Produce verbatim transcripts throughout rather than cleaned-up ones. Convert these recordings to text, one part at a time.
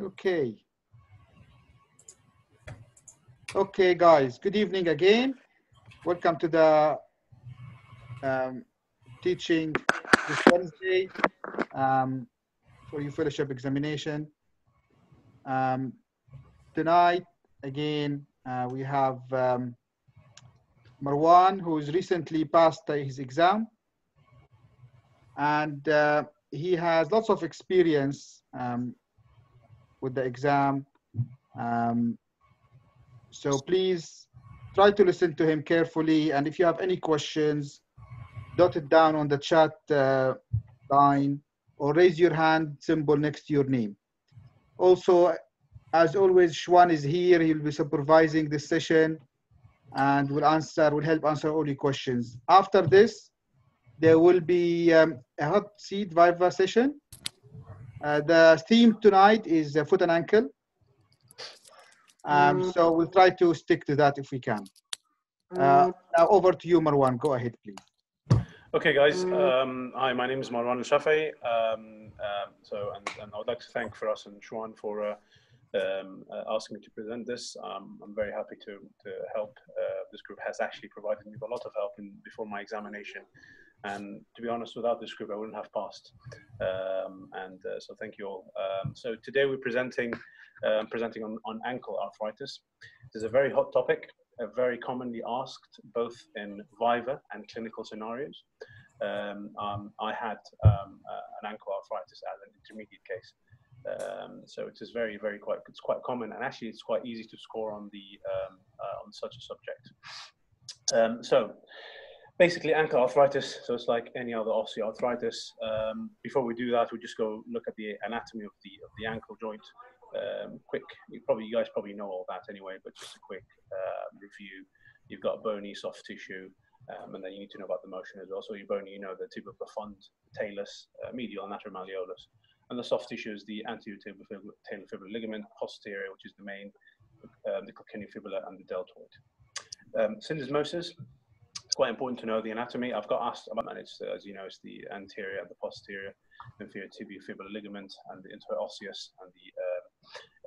Okay. Okay, guys, good evening again. Welcome to the um, teaching this Wednesday um, for your fellowship examination. Um, tonight, again, uh, we have um, Marwan, who's recently passed his exam. And uh, he has lots of experience um, with the exam. Um, so please try to listen to him carefully. And if you have any questions, jot it down on the chat uh, line or raise your hand symbol next to your name. Also, as always, Shwan is here. He'll be supervising this session and will answer, will help answer all your questions. After this, there will be um, a hot seat Viva session. Uh, the theme tonight is uh, foot and ankle. Um, mm. So we'll try to stick to that if we can. Uh, mm. Now over to you, Marwan. Go ahead, please. Okay, guys. Mm. Um, hi, my name is Marwan Elshafie. Um, uh, so, and, and I would like to thank Firas and Shwan for uh, um, uh, asking me to present this. Um, I'm very happy to, to help. Uh, this group has actually provided me with a lot of help in, before my examination. And to be honest, without this group, I wouldn't have passed. Um, and uh, so thank you all. Um, so today we're presenting uh, presenting on, on ankle arthritis. This is a very hot topic, uh, very commonly asked, both in Viva and clinical scenarios. Um, um, I had um, uh, an ankle arthritis as an intermediate case. Um, so it is very, very quite, it's quite common. And actually, it's quite easy to score on, the, um, uh, on such a subject. Um, so. Basically, ankle arthritis, so it's like any other osteoarthritis. Um, before we do that, we'll just go look at the anatomy of the of the ankle joint. Um, quick, you probably you guys probably know all that anyway, but just a quick uh, review. You've got bony, soft tissue, um, and then you need to know about the motion as well. So your bony, you know, the tibia profund, talus, uh, medial, and metatarsus, and the soft tissue is the anterior tailor-fibular ligament, posterior, which is the main, um, the calcaneofibular, and the deltoid. Um, syndesmosis. It's quite important to know the anatomy. I've got asked about it, as you know, it's the anterior and the posterior, inferior tibiofibular ligament, and the interosseous and the um,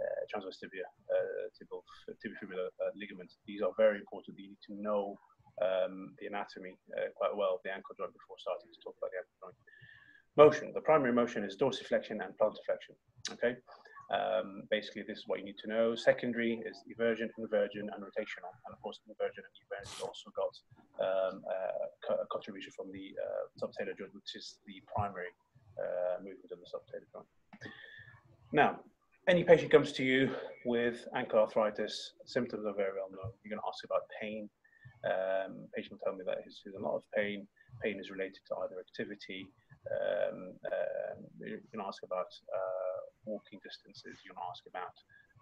uh, transverse tibia, uh, tibiofibular uh, ligament. These are very important. You need to know um, the anatomy uh, quite well of the ankle joint before starting to talk about the ankle joint. Motion. The primary motion is dorsiflexion and plantarflexion. Okay. Um, basically, this is what you need to know. Secondary is eversion, inversion, and rotational. And of course, inversion and eversion also got um, uh, a contribution from the uh, subtalar joint, which is the primary uh, movement of the subtalar joint. Now, any patient comes to you with ankle arthritis, symptoms are very well known. You're going to ask about pain. Um, patient will tell me that he's in a lot of pain. Pain is related to either activity. Um, uh, you can ask about uh, walking distances, you can ask about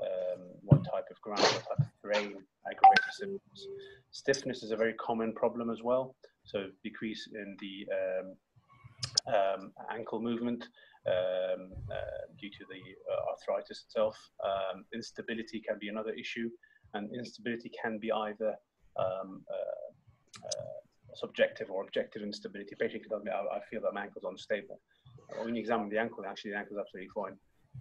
um, what type of ground, what type of terrain, aggravated symptoms. Stiffness is a very common problem as well, so decrease in the um, um, ankle movement um, uh, due to the uh, arthritis itself. Um, instability can be another issue, and instability can be either um, uh, uh, subjective or objective instability. Patient can tell me, I, I feel that my ankle's unstable. Or when you examine the ankle, actually the ankle's absolutely fine.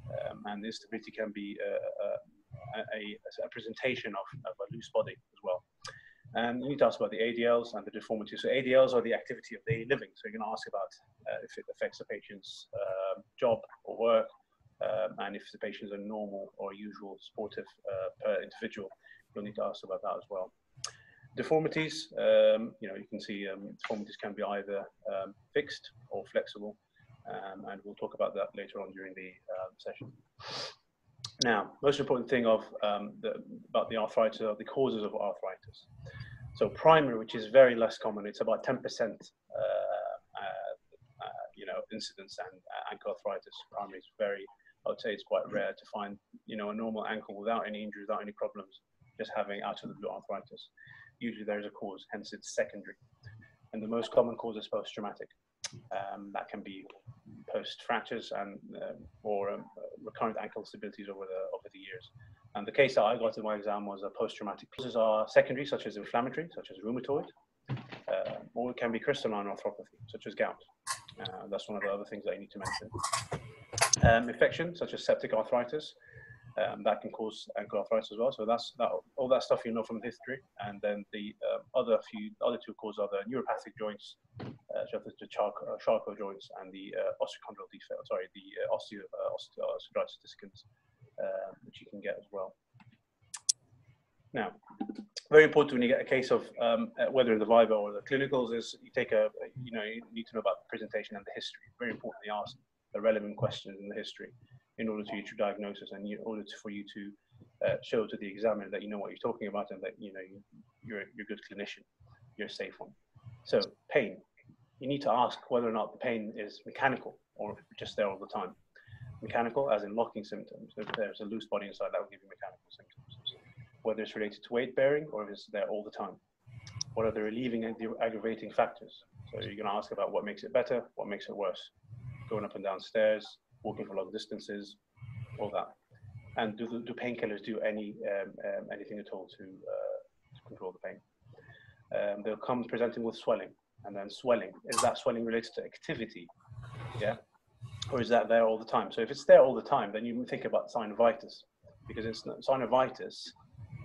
Um, and the instability can be uh, a, a, a presentation of, of a loose body as well. And you need to ask about the A D Ls and the deformities. So A D Ls are the activity of daily living. So you're going to ask about uh, if it affects the patient's uh, job or work, um, and if the patient's a normal or usual sportive uh, individual, you'll need to ask about that as well. Deformities, um, you know, you can see um, deformities can be either um, fixed or flexible, um, and we'll talk about that later on during the uh, session. Now, most important thing of um, the, about the arthritis are the causes of arthritis. So primary, which is very less common, it's about ten percent, uh, uh, you know, incidence and uh, ankle arthritis. Primary is very, I would say it's quite rare to find, you know, a normal ankle without any injuries, without any problems, just having out of the blue arthritis. Usually there is a cause, hence it's secondary. And the most common cause is post-traumatic. Um, that can be post-fractures and um, or um, recurrent ankle instabilities over the, over the years. And the case that I got in my exam was a post-traumatic. Causes are secondary, such as inflammatory, such as rheumatoid, uh, or it can be crystalline arthropathy, such as gout. Uh, that's one of the other things that I need to mention. Um, infection, such as septic arthritis. um, that can cause ankle arthritis as well. So that's that, all that stuff you know from the history. And then the um, other few, other two causes are the neuropathic joints, uh, so the Charcot, uh, Charcot joints, and the uh, osteochondrial defect. Sorry, the uh, osteo uh, osteochondritis dissecans, uh, which you can get as well. Now, very important when you get a case of um, whether in the viva or the clinicals is you take a, you know, you need to know about the presentation and the history. Very important they ask the relevant questions in the history in order to get your diagnosis and in order to, for you to uh, show to the examiner that you know what you're talking about and that, you know, you, you're, you're a good clinician, you're a safe one. So pain, you need to ask whether or not the pain is mechanical or just there all the time. Mechanical as in locking symptoms. If there's a loose body inside, that will give you mechanical symptoms. Whether it's related to weight bearing or if it's there all the time. What are the relieving and the aggravating factors? So you're gonna ask about what makes it better, what makes it worse. Going up and down stairs, walking for long distances, all that. And do, do painkillers do any um, um, anything at all to, uh, to control the pain? Um, they'll come presenting with swelling, and then swelling. Is that swelling related to activity? Yeah, or is that there all the time? So if it's there all the time, then you think about synovitis, because it's synovitis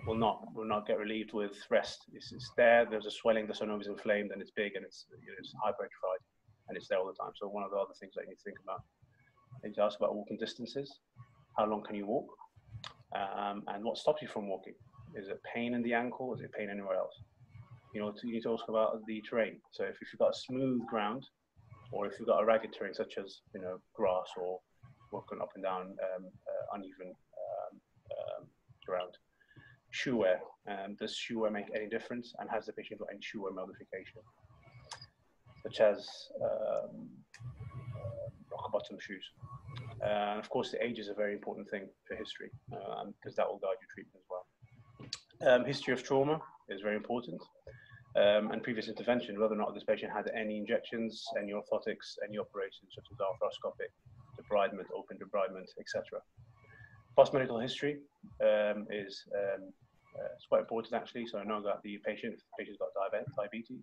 will not will not get relieved with rest. It's, it's there. There's a swelling. The synovium is inflamed, and it's big, and it's you know, it's hypertrophied, and it's there all the time. So one of the other things that you need to think about. You need to ask about walking distances. How long can you walk? Um, and what stops you from walking? Is it pain in the ankle? Is it pain anywhere else? You know, you need to ask about the terrain. So if, if you've got a smooth ground, or if you've got a ragged terrain, such as you know grass or walking up and down um, uh, uneven um, um, ground. Shoe wear. Um, does shoe wear make any difference? And has the patient got any shoe wear modification, such as um, bottom shoes, uh, and of course the age is a very important thing for history because um, that will guide your treatment as well. Um, history of trauma is very important, um, and previous intervention, whether or not this patient had any injections, any orthotics, any operations such as arthroscopic, debridement, open debridement, et cetera. Post-medical history um, is um, uh, it's quite important actually, so I know that the patient, if the patient's got diabetes,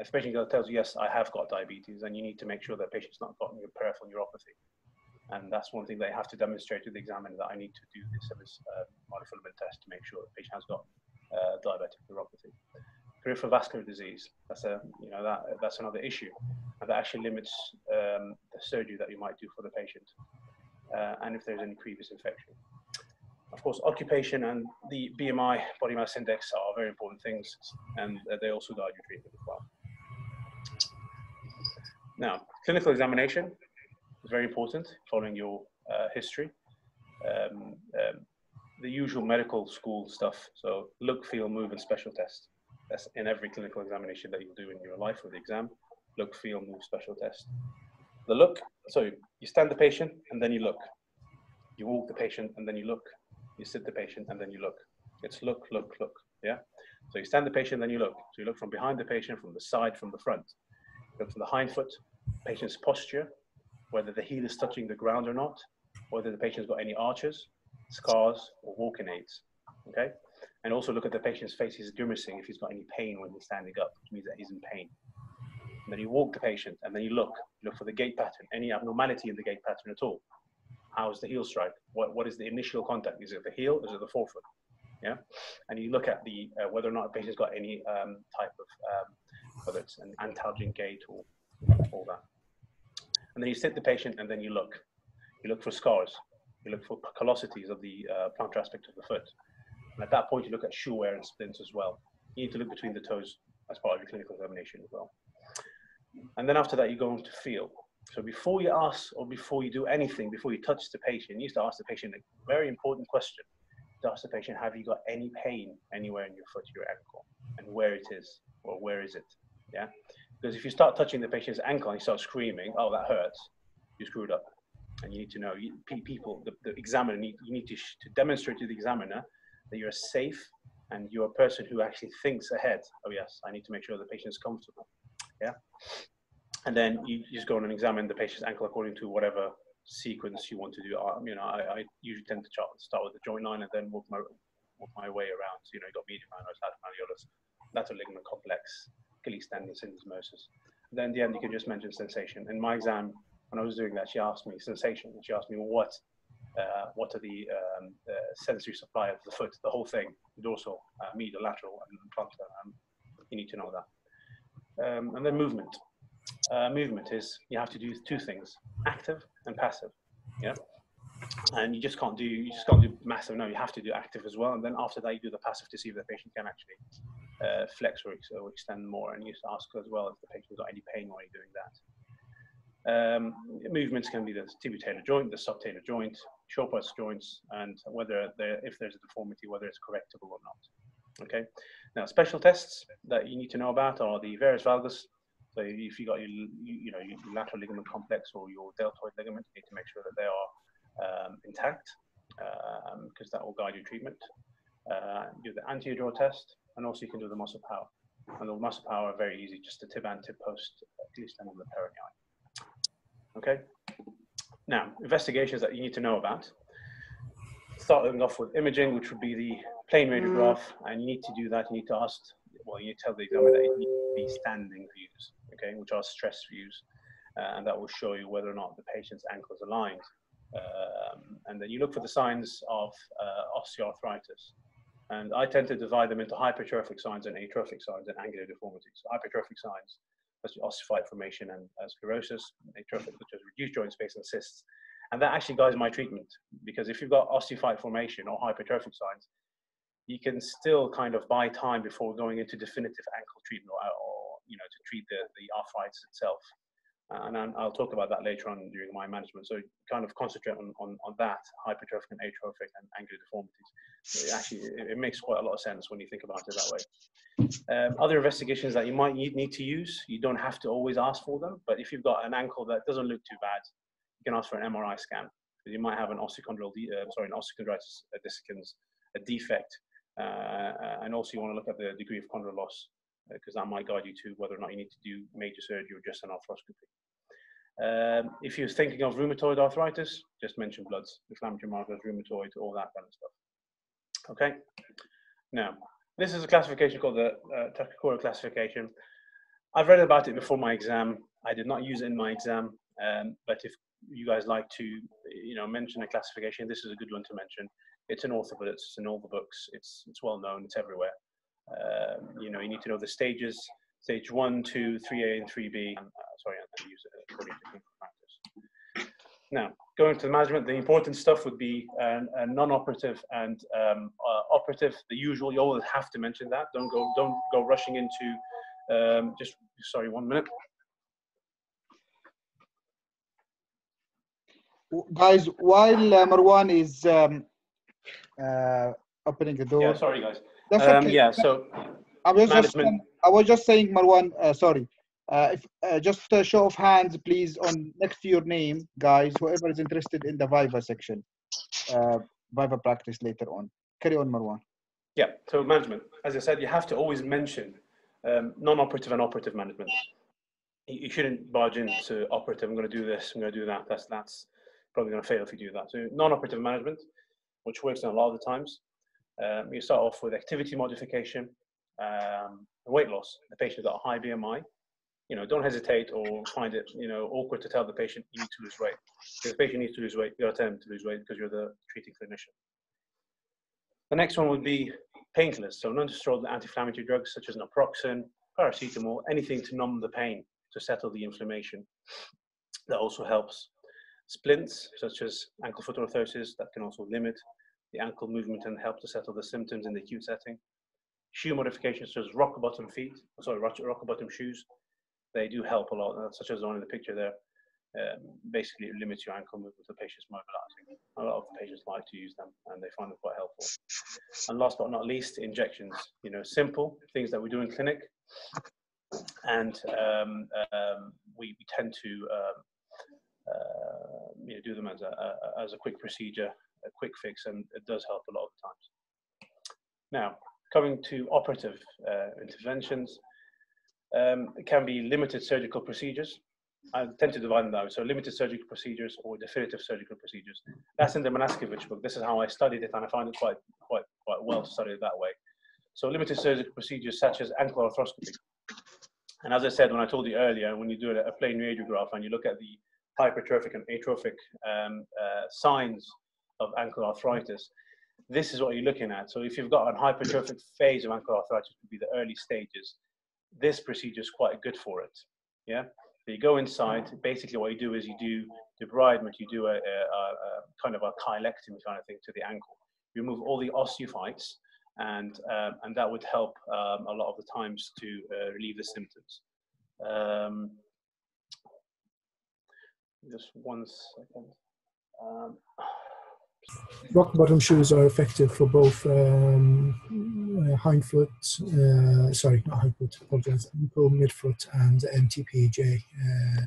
if the patient tells you, yes, I have got diabetes, then you need to make sure that patient's not got peripheral neuropathy. And that's one thing they have to demonstrate to the examiner, that I need to do this uh, monofilament test to make sure the patient has got uh, diabetic neuropathy. Peripheral vascular disease, that's, a, you know, that, that's another issue. And that actually limits um, the surgery that you might do for the patient. Uh, and if there's any previous infection. Of course, occupation and the B M I, body mass index, are very important things. And uh, they also guide your treatment as well. Now, clinical examination is very important, following your uh, history. Um, um, the usual medical school stuff, so look, feel, move, and special test. That's in every clinical examination that you'll do in your life with the exam. Look, feel, move, special test. The look, so you stand the patient, and then you look. You walk the patient, and then you look. You sit the patient, and then you look. It's look, look, look, yeah? So you stand the patient, then you look. So you look from behind the patient, from the side, from the front. You look from the hind foot, patient's posture, whether the heel is touching the ground or not, whether the patient's got any arches, scars, or walking aids, okay? And also look at the patient's face, he's grimacing, if he's got any pain when he's standing up, which means that he's in pain. And then you walk the patient, and then you look, look for the gait pattern, any abnormality in the gait pattern at all. How is the heel strike? What, what is the initial contact? Is it the heel, is it the forefoot? Yeah, and you look at the, uh, whether or not a patient's got any um, type of, um, whether it's an antalgic gait or all that. And then you sit the patient and then you look. You look for scars. You look for callosities of the uh, plantar aspect of the foot. And at that point, you look at shoe wear and splints as well. You need to look between the toes as part of your clinical examination as well. And then after that, you go on to feel. So before you ask or before you do anything, before you touch the patient, you need to ask the patient a very important question. To ask the patient, have you got any pain anywhere in your foot, your ankle, and where it is or where is it? Yeah. Because if you start touching the patient's ankle and you start screaming, oh, that hurts, you're screwed up. And you need to know, you, people, the, the examiner, need, you need to, sh to demonstrate to the examiner that you're safe and you're a person who actually thinks ahead. Oh, yes, I need to make sure the patient's comfortable. Yeah. And then you just go on and examine the patient's ankle according to whatever sequence you want to do. I, you know, I, I usually tend to start with the joint line and then walk my, walk my way around. So, you know, you've got medial malleolus, lateral malleolus, lateral ligament complex, Achilles tendon, syndesmosis. Then in the end, you can just mention sensation. In my exam, when I was doing that, she asked me sensation. And she asked me, well, what? uh, what are the um, uh, sensory supply of the foot, the whole thing, the dorsal, uh, medial, lateral, and plantar. Um, you need to know that. Um, and then movement. Uh, movement is, you have to do two things, active and passive. Yeah. And you just can't do, you just can't do massive. No, you have to do active as well. And then after that, you do the passive to see if the patient can actually uh, flex or, ex or extend more. And you just ask as well if the patient's got any pain while you're doing that. Um, movements can be the tibiotalar joint, the subtalar joint, Chopart's joints, and whether if there's a deformity, whether it's correctable or not. Okay. Now, special tests that you need to know about are the varus valgus. So if you got your, you know, your lateral ligament complex or your deltoid ligament, you need to make sure that they are Um, intact, because um, that will guide your treatment. Uh, do the anterior drawer test, and also you can do the muscle power. And the muscle power are very easy, just the tib and tib post, at least under the peroneum. Okay. Now, investigations that you need to know about. Starting off with imaging, which would be the plain radiograph, and you need to do that. You need to ask, well, you need to tell the examiner that you need to be standing views, okay, which are stress views, uh, and that will show you whether or not the patient's ankle is aligned. Um, and then you look for the signs of uh, osteoarthritis, and I tend to divide them into hypertrophic signs and atrophic signs and angular deformities. So hypertrophic signs, such as ossified formation and uh, sclerosis, and atrophic, such as reduced joint space and cysts, and that actually guides my treatment, because if you've got ossified formation or hypertrophic signs, you can still kind of buy time before going into definitive ankle treatment, or, or you know, to treat the, the arthritis itself. And I'll talk about that later on during my management. So kind of concentrate on, on, on that, hypertrophic and atrophic and angular deformities. It actually, it, it makes quite a lot of sense when you think about it that way. Um, other investigations that you might need to use, you don't have to always ask for them, but if you've got an ankle that doesn't look too bad, you can ask for an M R I scan, because you might have an osteochondral, uh, sorry, an osteochondritis dissecans, a defect. Uh, and also you want to look at the degree of chondral loss, because that might guide you to whether or not you need to do major surgery or just an arthroscopy. Um, if you're thinking of rheumatoid arthritis, just mention bloods, inflammatory markers, rheumatoid, all that kind of stuff. Okay. Now, this is a classification called the uh, Takakura classification. I've read about it before my exam. I did not use it in my exam, um, but if you guys like to, you know, mention a classification, this is a good one to mention. It's an author, but it's in all the books. It's it's well known. It's everywhere. Um, you know, you need to know the stages, stage one, two, three A, and three B. Um, uh, sorry, I use it according to clinical practice. Now, going to the management, the important stuff would be um, a non-operative and um, uh, operative. The usual, you always have to mention that. Don't go, don't go rushing into. Um, just sorry, one minute. Guys, while uh, Marwan is um, uh, opening the door. Yeah, sorry, guys. Um, yeah, so I was, just, um, I was just saying, Marwan, uh, sorry, uh, if, uh, just a show of hands, please, on next to your name, guys, whoever is interested in the Viva section, uh, Viva practice later on. Carry on, Marwan. Yeah, so management, as I said, you have to always mention um, non-operative and operative management. You, you shouldn't barge into operative, I'm going to do this, I'm going to do that, that's, that's probably going to fail if you do that. So non-operative management, which works in a lot of the times. Um, you start off with activity modification, um, weight loss. The patient's got a high B M I. You know, don't hesitate or find it, you know, awkward to tell the patient you need to lose weight. If the patient needs to lose weight, you got to tell them to lose weight because you're the treating clinician. The next one would be painkillers. So non-steroidal anti-inflammatory drugs such as naproxen, paracetamol, anything to numb the pain, to settle the inflammation. That also helps. Splints such as ankle foot orthosis, that can also limit the ankle movement and help to settle the symptoms in the acute setting. Shoe modifications such as rock bottom feet, sorry, rock bottom shoes, they do help a lot, such as the one in the picture there. Um, basically, it limits your ankle movement, the patient's mobilizing. A lot of the patients like to use them and they find them quite helpful. And last but not least, injections, you know, simple things that we do in clinic. And um, um, we, we tend to um, uh, you know, do them as a, a, as a quick procedure, a quick fix, and it does help a lot of the times. Now, coming to operative uh, interventions, um, it can be limited surgical procedures. I tend to divide them though, so limited surgical procedures or definitive surgical procedures. That's in the Manaskiewicz book. This is how I studied it, and I find it quite, quite, quite well studied that way. So limited surgical procedures such as ankle arthroscopy. And as I said, when I told you earlier, when you do a plain radiograph and you look at the hypertrophic and atrophic um, uh, signs of ankle arthritis, this is what you're looking at. So if you've got a hypertrophic phase of ankle arthritis, would be the early stages, this procedure is quite good for it. Yeah, so you go inside, basically what you do is you do debridement, you do a, a, a kind of a chylectomy kind of thing to the ankle. You remove all the osteophytes, and, um, and that would help um, a lot of the times to uh, relieve the symptoms. Um, just one second. Um, Rock bottom shoes are effective for both um, hind foot, uh, sorry, not hind foot, apologize, ankle, midfoot, and M T P J uh,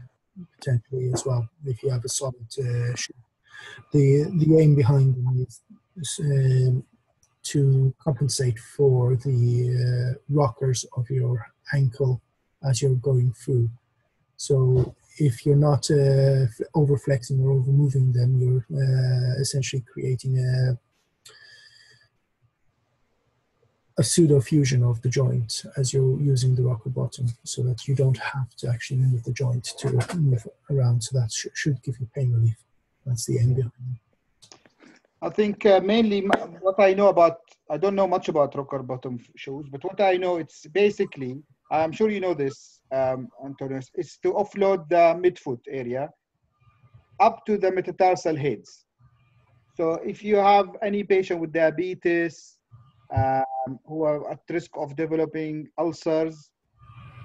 potentially as well if you have a solid uh, shoe. The the aim behind them is, is um, to compensate for the uh, rockers of your ankle as you're going through. So if you're not uh, over flexing or over moving them, you're uh, essentially creating a, a pseudo fusion of the joint as you're using the rocker bottom, so that you don't have to actually move the joint to move around. So that sh should give you pain relief. That's the end. I think uh, mainly what I know about, I don't know much about rocker bottom shoes, but what I know, it's basically, I'm sure you know this, um, Antonius, is to offload the midfoot area up to the metatarsal heads. So if you have any patient with diabetes um, who are at risk of developing ulcers,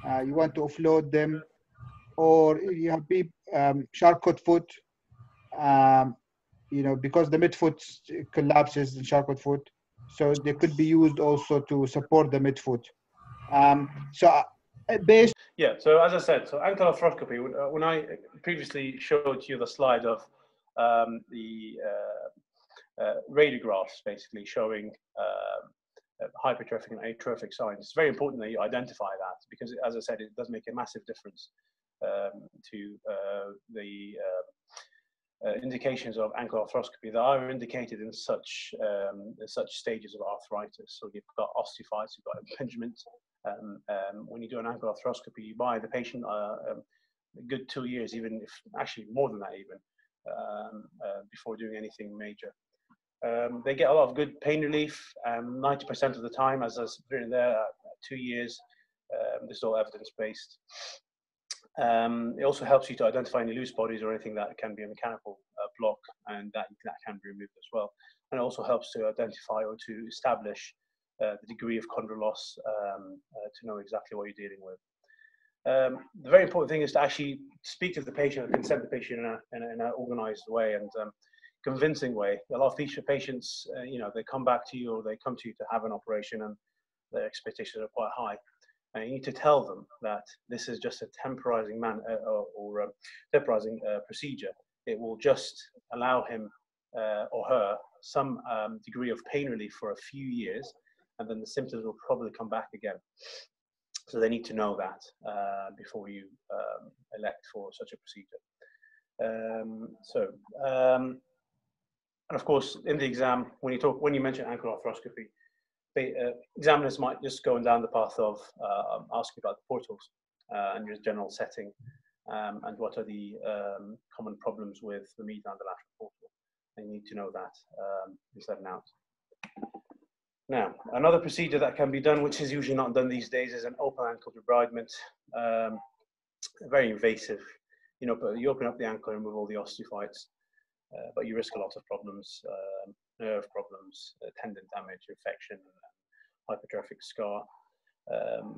uh, you want to offload them, or you have um, Charcot foot, um, you know, because the midfoot collapses in Charcot foot, so they could be used also to support the midfoot. Um, so uh, based yeah, so as I said, so ankle arthroscopy, uh, when I previously showed you the slide of um, the uh, uh, radiographs basically showing uh, hypertrophic and atrophic signs, it's very important that you identify that, because as I said, it does make a massive difference um, to uh, the uh, uh, indications of ankle arthroscopy that are indicated in such, um, in such stages of arthritis. So you've got osteophytes, you've got impingement. Um, um, when you do an ankle arthroscopy, you buy the patient uh, um, a good two years, even if actually more than that, even um, uh, before doing anything major. Um, they get a lot of good pain relief, um, ninety percent of the time, as I was written there, uh, two years. Um, this is all evidence based. Um, it also helps you to identify any loose bodies or anything that can be a mechanical uh, block, and that, that can be removed as well. And it also helps to identify or to establish Uh, the degree of chondral loss um, uh, to know exactly what you're dealing with. Um, the very important thing is to actually speak to the patient and consent the patient in a, in a, in an organized way and um, convincing way. A lot of these patients, uh, you know, they come back to you or they come to you to have an operation, and their expectations are quite high. And you need to tell them that this is just a temporizing man uh, or, or um, temporizing uh, procedure. It will just allow him uh, or her some um, degree of pain relief for a few years, and then the symptoms will probably come back again. So they need to know that uh, before you um, elect for such a procedure. Um, so, um, and of course, in the exam, when you talk, when you mention ankle arthroscopy, they, uh, examiners might just go down the path of uh, asking about the portals uh, and your general setting, um, and what are the um, common problems with the medial and the lateral portal. They need to know that um, instead of now. Now, another procedure that can be done, which is usually not done these days, is an open ankle debridement. Um, very invasive. You know, but you open up the ankle and remove all the osteophytes, uh, but you risk a lot of problems, uh, nerve problems, uh, tendon damage, infection, uh, hypertrophic scar. Um,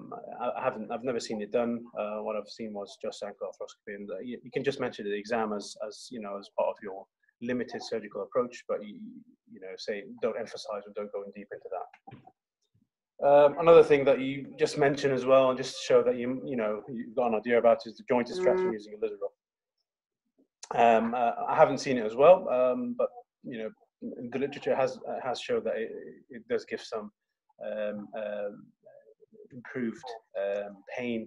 I, I haven't, I've never seen it done. Uh, what I've seen was just ankle arthroscopy, and uh, you, you can just mention the exam as, as you know, as part of your limited surgical approach, but you, you know, say don't emphasize or don't go in deep into that. Um, another thing that you just mentioned as well, and just to show that you you know you've got an idea about, is the joint is stretched mm. using Ilizarov. Um, uh, I haven't seen it as well, um, but you know the literature has has showed that it, it does give some um, um, improved um, pain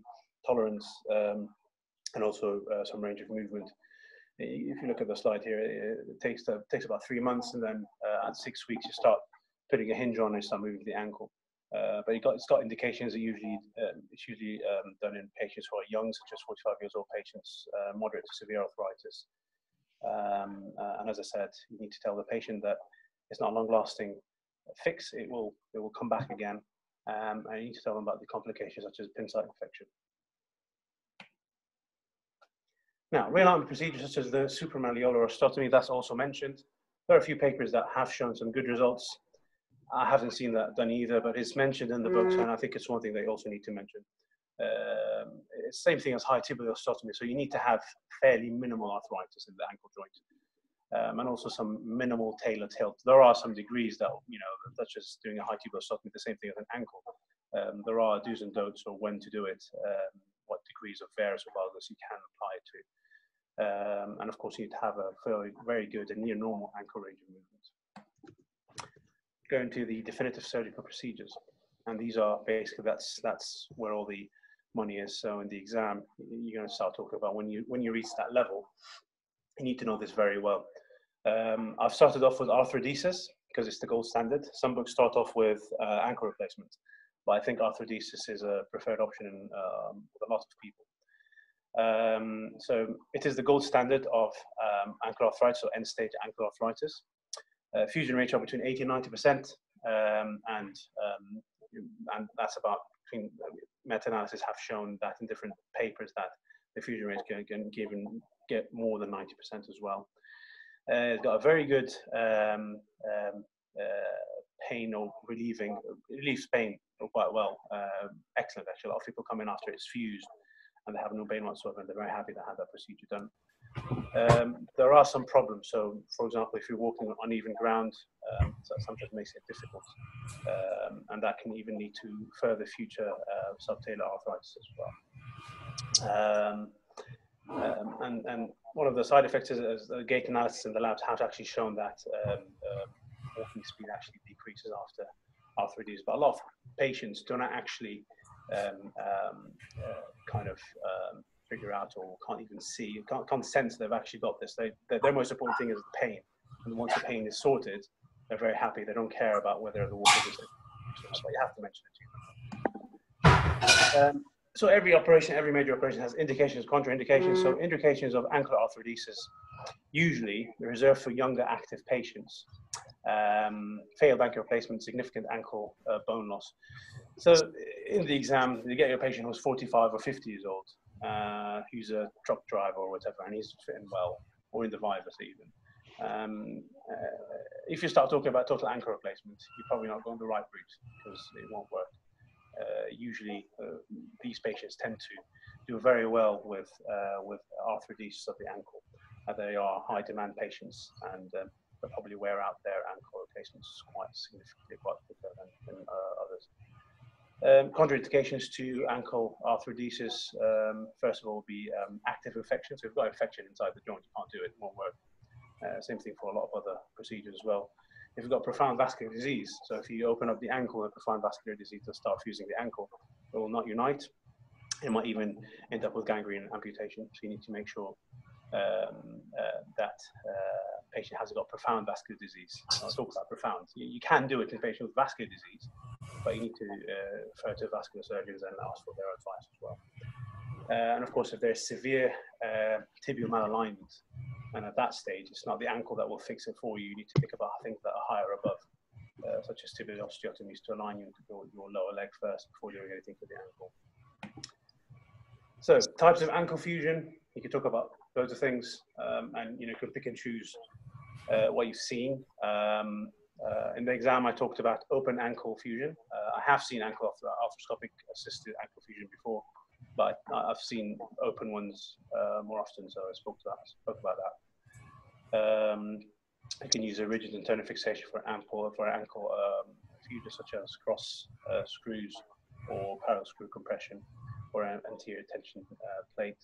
tolerance, um, and also uh, some range of movement. If you look at the slide here, it takes it takes about three months, and then uh, at six weeks you start putting a hinge on and start moving the ankle. Uh, but it got, it's got indications that usually um, it's usually um, done in patients who are young, such as forty-five years old patients, uh, moderate to severe arthritis. Um, uh, and as I said, you need to tell the patient that it's not a long-lasting fix. It will, it will come back again. Um, and you need to tell them about the complications such as pin site infection. Now, realignment procedures such as the supramalleolar osteotomy, that's also mentioned. There are a few papers that have shown some good results. I haven't seen that done either, but it's mentioned in the books, and I think it's one thing they also need to mention. Um, it's the same thing as high tibial osteotomy, so you need to have fairly minimal arthritis in the ankle joint, um, and also some minimal tailor tilt. There are some degrees that, you know, that's just doing a high tibial osteotomy, the same thing as an ankle. Um, there are do's and don'ts, or when to do it, um, what degrees of various wildness you can apply it to. Um, and of course, you need to have a very, very good and near normal ankle range of movement. Going to the definitive surgical procedures, and these are basically that's that's where all the money is. So in the exam, you're going to start talking about when you when you reach that level, you need to know this very well. Um, I've started off with arthrodesis because it's the gold standard. Some books start off with uh, ankle replacement, but I think arthrodesis is a preferred option in, um, with a lot of people. Um, so it is the gold standard of um, ankle arthritis or end-stage ankle arthritis. Uh, fusion rates are between eighty and ninety percent, um, and um, and that's about between meta-analysis have shown that in different papers that the fusion rates can, can even get more than ninety percent as well. Uh, it's got a very good um, um, uh, pain or relieving relieves pain quite well. Uh, excellent actually. A lot of people come in after it's fused, and they have no pain whatsoever, and they're very happy to have that procedure done. Um, there are some problems. So, for example, if you're walking on uneven ground, um, that sometimes makes it difficult, um, and that can even lead to further future uh, subtalar arthritis as well. Um, um, and, and one of the side effects is, is the gait analysis in the labs have actually shown that um, uh, walking speed actually decreases after arthrodesis, but a lot of patients do not actually Um, um, uh, kind of um, figure out, or can't even see, can't, can't sense they've actually got this. They, their, their most important thing is the pain, and once the pain is sorted, they're very happy. They don't care about whether the water is, but you have to mention it to them. Um, so every operation, every major operation has indications, contraindications. So indications of ankle arthrodesis, usually reserved for younger active patients. Um, failed ankle replacement, significant ankle uh, bone loss. So in the exam, you get your patient who's forty-five or fifty years old, uh, who's a truck driver or whatever, and he's fitting well, or in the virus even. Um, uh, if you start talking about total ankle replacement, you're probably not going the right route because it won't work. Uh, usually, uh, these patients tend to do very well with uh, with arthrodesis of the ankle. Uh, they are high demand patients, and uh, they'll probably wear out their ankle replacements quite significantly, quite quicker than, than uh, others. Um, contraindications to ankle arthrodesis, um, first of all, will be um, active infection. So if you've got infection inside the joint, you can't do it, it won't work. Uh, same thing for a lot of other procedures as well. If you've got profound vascular disease, so if you open up the ankle and profound vascular disease and start fusing the ankle, it will not unite. It might even end up with gangrene and amputation. So you need to make sure um, uh, that uh, patient has got profound vascular disease. I'll talk about profound. You, you can do it in patients with vascular disease, but you need to uh, refer to vascular surgeons and ask for their advice as well. Uh, and of course, if there's severe uh, tibial malalignment, and at that stage, it's not the ankle that will fix it for you. You need to think about things that are higher above, uh, such as tibial osteotomies to align you with your, your lower leg first before doing anything to the ankle. So types of ankle fusion, you can talk about loads of things, um, and you know, you can pick and choose uh, what you've seen. Um, Uh, in the exam, I talked about open ankle fusion. Uh, I have seen ankle arthroscopic assisted ankle fusion before, but I, I've seen open ones uh, more often, so I spoke, to that, spoke about that. Um, you can use a rigid internal fixation for ankle for ankle um, fusion, such as cross uh, screws or parallel screw compression or an anterior tension uh, plate.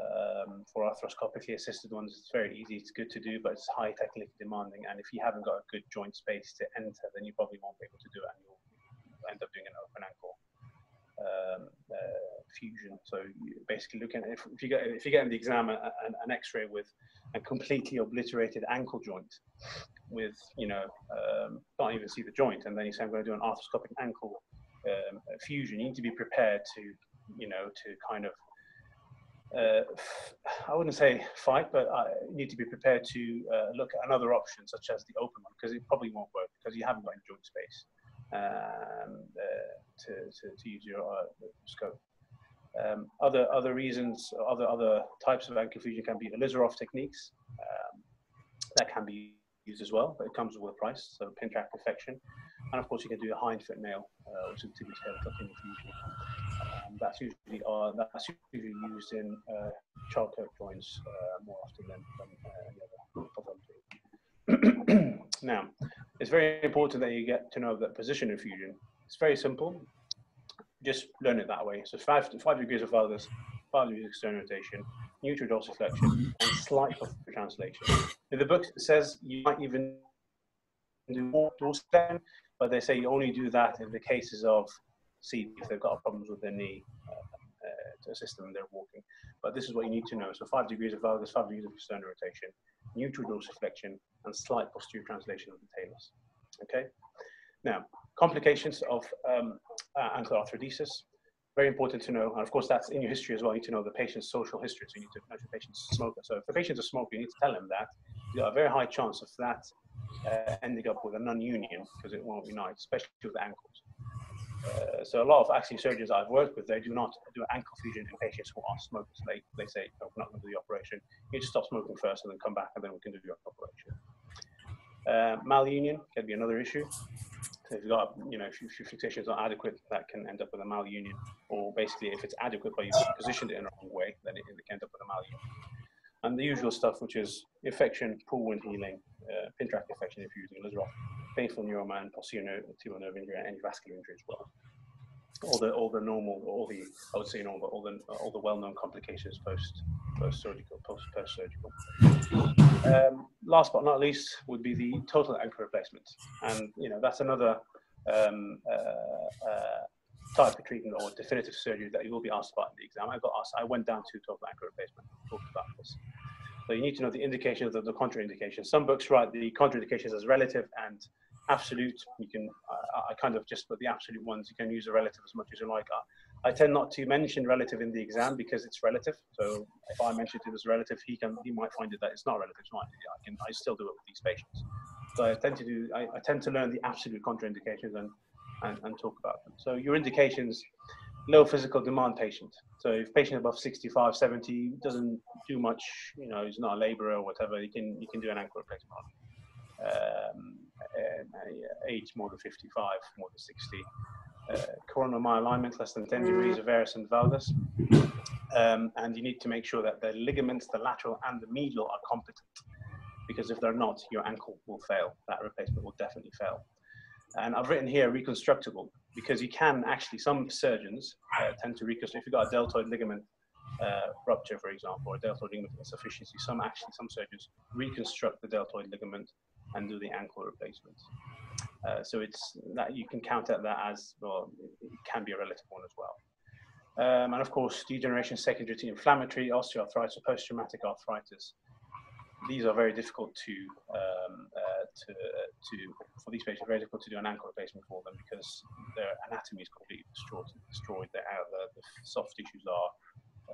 Um, for arthroscopically assisted ones, it's very easy, it's good to do, but it's high technically demanding, and if you haven't got a good joint space to enter, then you probably won't be able to do it, and you'll end up doing an open ankle um, uh, fusion. So you basically look at, if, if you get if you get in the exam a, a, an x-ray with a completely obliterated ankle joint with, you know, um, can't even see the joint, and then you say I'm going to do an arthroscopic ankle um, fusion, you need to be prepared to, you know, to kind of uh, I wouldn't say fight, but I need to be prepared to uh, look at another option, such as the open one, because it probably won't work because you haven't got any joint space um, uh, to, to, to use your uh, scope. Um, other other reasons, other other types of ankle fusion can be Ilizarov techniques um, that can be used as well, but it comes with a price. So pin track perfection, and of course you can do a hind foot nail, uh, which is typically tucking fusion. Um, that's usually uh, that's usually used in uh, Charcot joints uh, more often than any uh, other. Now, it's very important that you get to know that position of fusion. It's very simple. Just learn it that way. So five, five degrees of valgus, five degrees of external rotation, neutral dorsiflexion, and slight translation. In the book it says you might even do more dorsiflexion, but they say you only do that in the cases of C, if they've got problems with their knee uh, uh, to assist them in their walking. But this is what you need to know. So five degrees of valgus, five degrees of external rotation, neutral dorsiflexion, and slight posterior translation of the talus. Okay? Now, complications of um, uh, ankle arthrodesis, very important to know. And of course, that's in your history as well. You need to know the patient's social history. So you need to know the patient's smoker. So if the patient's a smoker, you need to tell him that. You've got a very high chance of that uh, ending up with a non-union because it won't unite, especially with the ankles. Uh, so a lot of axillary surgeons I've worked with, they do not do ankle fusion in patients who are smokers. They, they say, no, we're not going to do the operation. You just stop smoking first and then come back and then we can do your operation. Uh, malunion can be another issue. If you've got, you know, if your fixation is not adequate, that can end up with a malunion. Or basically, if it's adequate but you positioned it in the wrong way, then it, it can end up with a malunion. And the usual stuff, which is infection, poor wound healing, uh, pin track infection if you're using Ilizarov, painful neuroman, posterior nerve injury, and any vascular injury as well. All the all the normal, all the I would say normal, all the all the well-known complications post post surgical, post post surgical. Um, last but not least would be the total ankle replacement, and you know that's another um, uh, uh, type of treatment or definitive surgery that you will be asked about in the exam. I got asked. I went down to total ankle replacement. Talked about this. So you need to know the indications of the contraindications. Some books write the contraindications as relative and absolute. You can uh, I kind of just put the absolute ones. You can use a relative as much as you like. I, I tend not to mention relative in the exam because it's relative. So if I mention it as relative, he can he might find it that it's not relative. So I can I still do it with these patients. So I tend to do I, I tend to learn the absolute contraindications and, and and talk about them. So your indications: low physical demand patient. So if patient above sixty-five, seventy doesn't do much, you know, he's not a labourer or whatever. You can you can do an ankle replacement on. Um, age more than fifty-five, more than sixty, uh, coronal myalignment less than ten degrees of varus and valgus, um, and you need to make sure that the ligaments, the lateral and the medial, are competent, because if they're not, your ankle will fail. That replacement will definitely fail. And I've written here reconstructable, because you can actually, some surgeons uh, tend to reconstruct. If you've got a deltoid ligament Uh, rupture, for example, or deltoid ligament insufficiency, some actually some surgeons reconstruct the deltoid ligament and do the ankle replacement. Uh, so it's that you can count at that as well. It can be a relative one as well. Um, and of course, degeneration secondary to inflammatory osteoarthritis or post-traumatic arthritis. These are very difficult to um, uh, to uh, to for these patients. Very difficult to do an ankle replacement for them because their anatomy is completely destroyed. Destroyed. Their outer, the soft tissues are.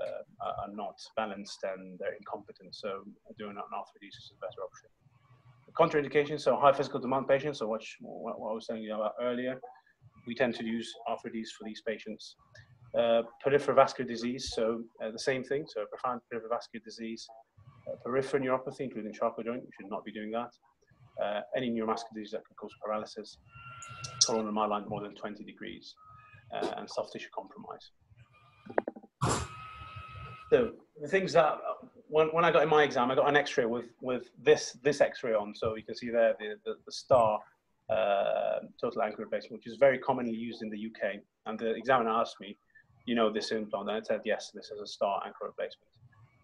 Uh, are not balanced and they're incompetent, so doing an arthrodesis is a better option. Contraindications, so high physical demand patients, so what, what, what I was telling you about earlier, we tend to use arthrodesis for these patients. Uh, peripheral vascular disease, so uh, the same thing, so profound peripheral vascular disease, uh, peripheral neuropathy, including Charcot joint, we should not be doing that. Uh, any neuromuscular disease that can cause paralysis, coronal myelitis more than twenty degrees, uh, and soft tissue compromise. So the things that when, when I got in my exam, I got an X-ray with with this this X-ray on, so you can see there the the, the STAR uh, total ankle replacement, which is very commonly used in the U K. And the examiner asked me, you know, this implant, and I said yes, this is a STAR ankle replacement.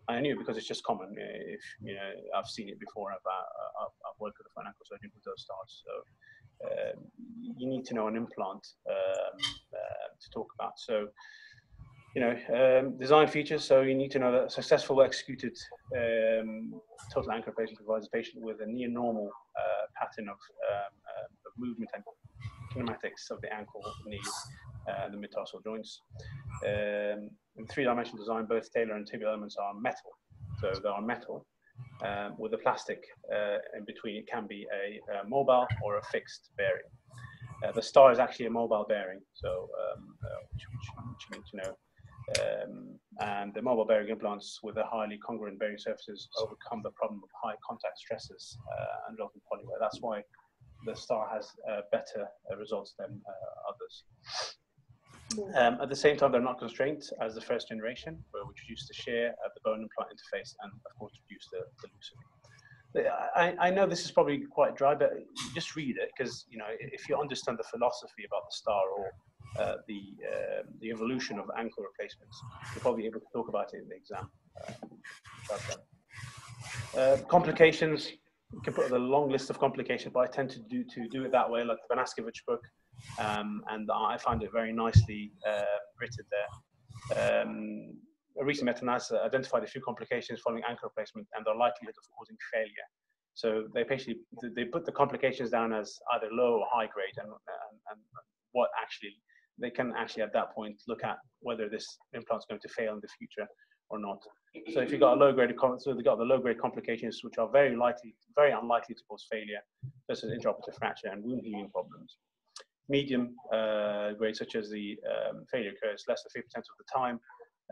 I knew because it's just common. If you know, I've seen it before. I've I've, I've worked with an ankle surgeon with those stars, so uh, you need to know an implant um, uh, to talk about. So. You know, um, design features, so you need to know that a successful executed um, total ankle replacement provides a patient with a near normal uh, pattern of, um, uh, of movement and kinematics of the ankle, knee, uh, and the metatarsal joints. Um, in three-dimensional design, both Taylor and tibial elements are metal. So they are metal um, with a plastic uh, in between. It can be a, a mobile or a fixed bearing. Uh, the STAR is actually a mobile bearing, so um, uh, which, which, which you need to know. Um, and the mobile bearing implants with the highly congruent bearing surfaces overcome the problem of high contact stresses uh, and resulting polywear. That's why the STAR has uh, better uh, results than uh, others. Um, at the same time, they're not constrained as the first generation, where we reduce the shear at the bone implant interface and, of course, reduce the, the loosening. I, I know this is probably quite dry, but just read it, because you know, if you understand the philosophy about the STAR or uh, the uh, the evolution of ankle replacements, you're probably able to talk about it in the exam. Uh, uh, complications, you can put the long list of complications, but I tend to do to do it that way, like the Manaskiewicz book, um, and I found it very nicely uh, written there. Um, A recent meta-analysis identified a few complications following ankle replacement and their likelihood of causing failure. So they basically they put the complications down as either low or high grade, and, and, and what actually they can actually at that point look at whether this implant's going to fail in the future or not. So if you've got a low grade, so they've got the low grade complications, which are very likely, very unlikely to cause failure, such as intraoperative fracture and wound healing problems. Medium uh, grade, such as the um, failure occurs less than fifty percent of the time.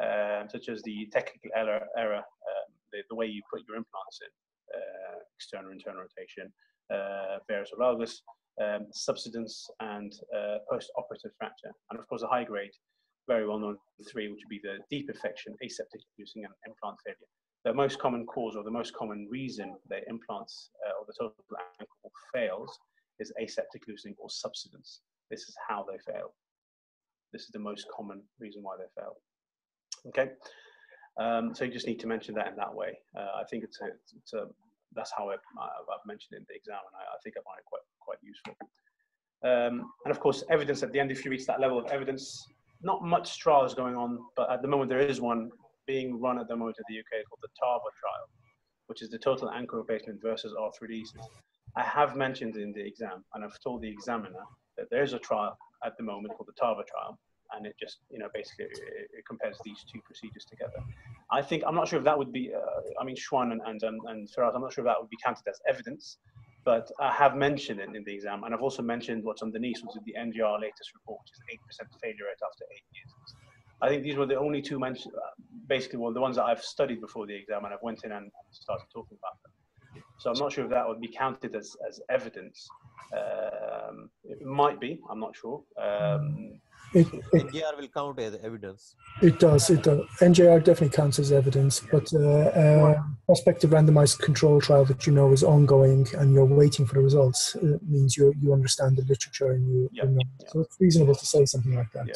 Um, such as the technical error, error um, the, the way you put your implants in, uh, external internal rotation, uh, varus valgus, um, subsidence, and uh, post-operative fracture. And of course, the high grade, very well-known three, which would be the deep infection, aseptic inducing, and implant failure. The most common cause or the most common reason that implants uh, or the total ankle fails is aseptic loosening or subsidence. This is how they fail. This is the most common reason why they fail. Okay, um, so you just need to mention that in that way. Uh, I think it's a, it's a that's how I, I've mentioned it in the exam, and I, I think I find it quite quite useful. Um, and of course, evidence at the end. If you reach that level of evidence, not much trials going on, but at the moment there is one being run at the moment in the U K called the TARVA trial, which is the total ankle replacement versus arthrodesis. I have mentioned in the exam, and I've told the examiner that there is a trial at the moment called the TARVA trial. And it just, you know, basically it compares these two procedures together. I think, I'm not sure if that would be, uh, I mean, Shwan and, and, um, and Firas, I'm not sure if that would be counted as evidence, but I have mentioned it in the exam. And I've also mentioned what's underneath, which is the N J R latest report, which is eight percent failure rate after eight years. I think these were the only two mentioned, basically, well, the ones that I've studied before the exam, and I've went in and started talking about them. So I'm not sure if that would be counted as, as evidence. Um, it might be, I'm not sure. Um, it, it, N J R will count as evidence. It does, it does. N J R definitely counts as evidence, but uh, uh, prospective randomized control trial that you know is ongoing and you're waiting for the results uh, means you you understand the literature and you, yeah, you know. Yeah. So it's reasonable to say something like that. Yeah.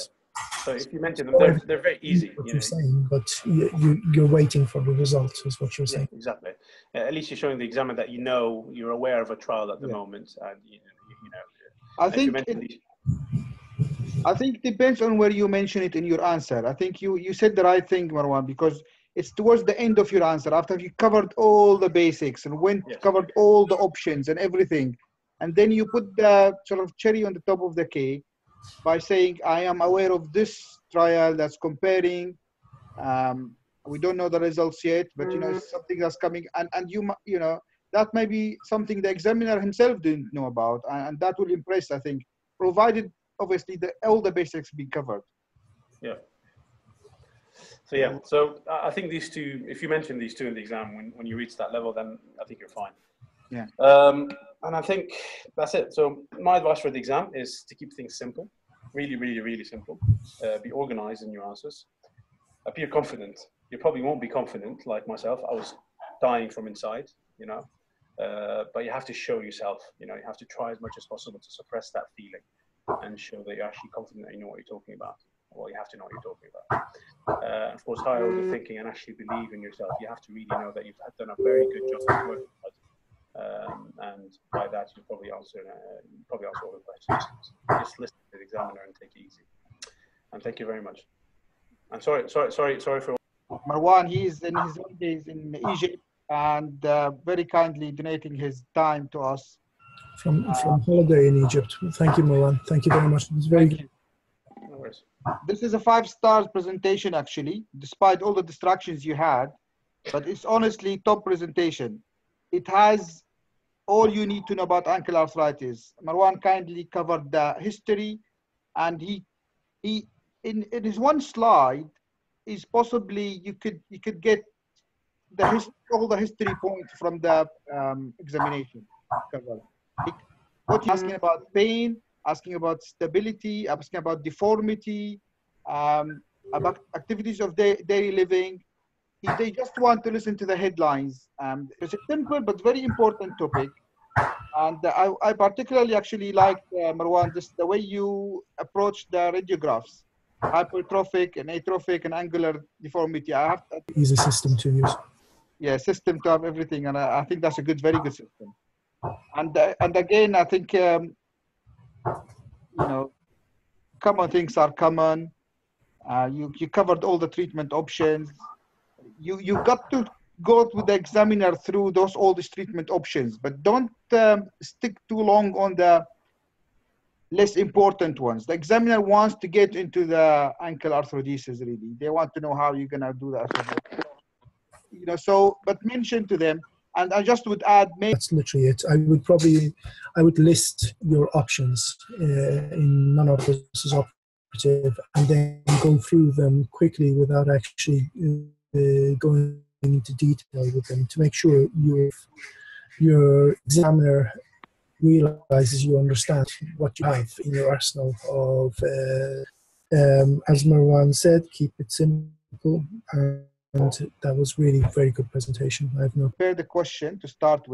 So if you mention them, they're, they're very easy. What you're saying, but you, you, you're waiting for the results is what you're saying. Yeah, exactly. Uh, at least you're showing the examiner that you know, you're aware of a trial at the yeah. moment. And you, you know, I think, it, I think it depends on where you mention it in your answer. I think you, you said the right thing, Marwan, because it's towards the end of your answer. After you covered all the basics and went yes. covered all the options and everything. And then you put the sort of cherry on the top of the cake. By saying, I am aware of this trial that's comparing. Um, we don't know the results yet, but you know, it's something that's coming. And, and you you know, that may be something the examiner himself didn't know about. And, and that will impress, I think, provided, obviously, the, all the basics be covered. Yeah. So, yeah. So, I think these two, if you mention these two in the exam, when, when you reach that level, then I think you're fine. Yeah. Um, and I think that's it. So my advice for the exam is to keep things simple, really, really, really simple. Uh, be organized in your answers. Appear confident. You probably won't be confident like myself. I was dying from inside, you know, uh, but you have to show yourself, you know, you have to try as much as possible to suppress that feeling and show that you're actually confident that you know what you're talking about. Well, you have to know what you're talking about. Uh, of course, higher order thinking and actually believe in yourself. You have to really know that you've done a very good job of working. Um, and by that, you probably answer uh, probably answer all the questions. Just listen to the examiner and take it easy. And thank you very much. I'm sorry, sorry, sorry, sorry for Marwan. He is in his own days in Egypt and uh, very kindly donating his time to us from, from holiday in Egypt. Thank you, Marwan. Thank you very much. It was very good. No worries. This is a five-star presentation, actually, despite all the distractions you had. But it's honestly top presentation. It has all you need to know about ankle arthritis. Marwan kindly covered the history, and he he in, in his one slide is possibly you could you could get the hist all the history points from the um, examination covered. What you're asking about pain, asking about stability, asking about deformity, um, about activities of day, daily living. If they just want to listen to the headlines. Um, it's a simple but very important topic. And I, I particularly actually like, uh, Marwan, just the way you approach the radiographs, hypertrophic and atrophic and angular deformity. I have to, He's a system to use. Yeah, system to have everything. And I, I think that's a good, very good system. And, uh, and again, I think, um, you know, common things are common. Uh, you, you covered all the treatment options. You you got to go with the examiner through those all these treatment options, but don't um, stick too long on the less important ones. The examiner wants to get into the ankle arthrodesis really. They want to know how you're gonna do that. You know, so but mention to them, and I just would add. Maybe that's literally it. I would probably I would list your options uh, in non-operative and then go through them quickly without actually. Uh, Uh, going into detail with them to make sure your your examiner realizes you understand what you have in your arsenal of, uh, um, as Marwan said, keep it simple, and that was really a very good presentation. I have no further question to start with.